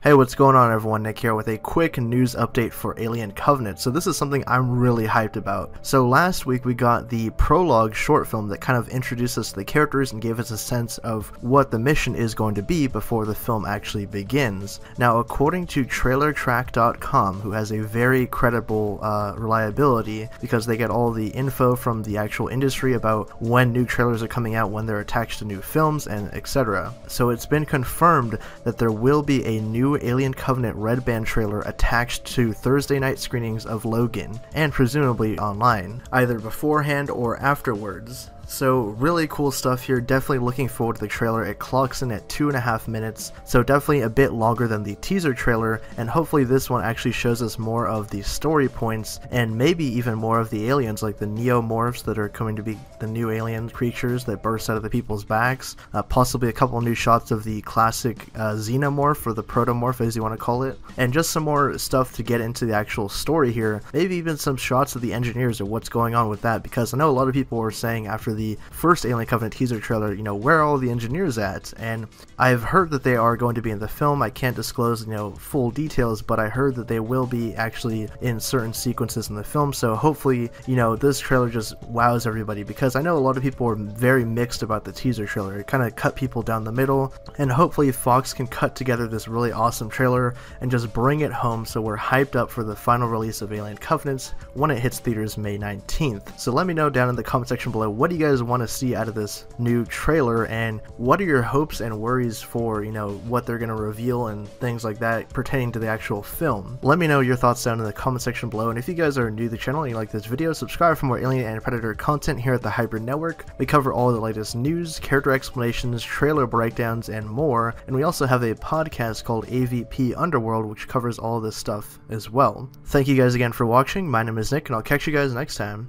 Hey, what's going on everyone, Nick here with a quick news update for Alien Covenant. So this is something I'm really hyped about. So last week we got the prologue short film that kind of introduced us to the characters and gave us a sense of what the mission is going to be before the film actually begins. Now according to TrailerTrack.com, who has a very credible reliability because they get all the info from the actual industry about when new trailers are coming out, when they're attached to new films, and etc. So it's been confirmed that there will be a new Alien Covenant Red Band trailer attached to Thursday night screenings of Logan, and presumably online, either beforehand or afterwards. So really cool stuff here, definitely looking forward to the trailer. It clocks in at 2.5 minutes, so definitely a bit longer than the teaser trailer, and hopefully this one actually shows us more of the story points and maybe even more of the aliens, like the neomorphs that are coming to be the new alien creatures that burst out of the people's backs, possibly a couple new shots of the classic xenomorph, or the protomorph as you want to call it, and just some more stuff to get into the actual story here, maybe even some shots of the engineers or what's going on with that, because I know a lot of people were saying after the first Alien Covenant teaser trailer, you know, where are all the engineers at? And I've heard that they are going to be in the film. I can't disclose, you know, full details, but I heard that they will be actually in certain sequences in the film. So hopefully, you know, this trailer just wows everybody, because I know a lot of people are very mixed about the teaser trailer. It kind of cut people down the middle, and hopefully Fox can cut together this really awesome trailer and just bring it home, so we're hyped up for the final release of Alien Covenant when it hits theaters May 19th. So let me know down in the comment section below, what do you guys want to see out of this new trailer, and what are your hopes and worries for, you know, what they're going to reveal and things like that pertaining to the actual film? Let me know your thoughts down in the comment section below, and if you guys are new to the channel and you like this video, subscribe for more Alien and Predator content here at the Hybrid Network. We cover all the latest news, character explanations, trailer breakdowns, and more, and we also have a podcast called AVP Underworld which covers all this stuff as well. Thank you guys again for watching. My name is Nick, and I'll catch you guys next time.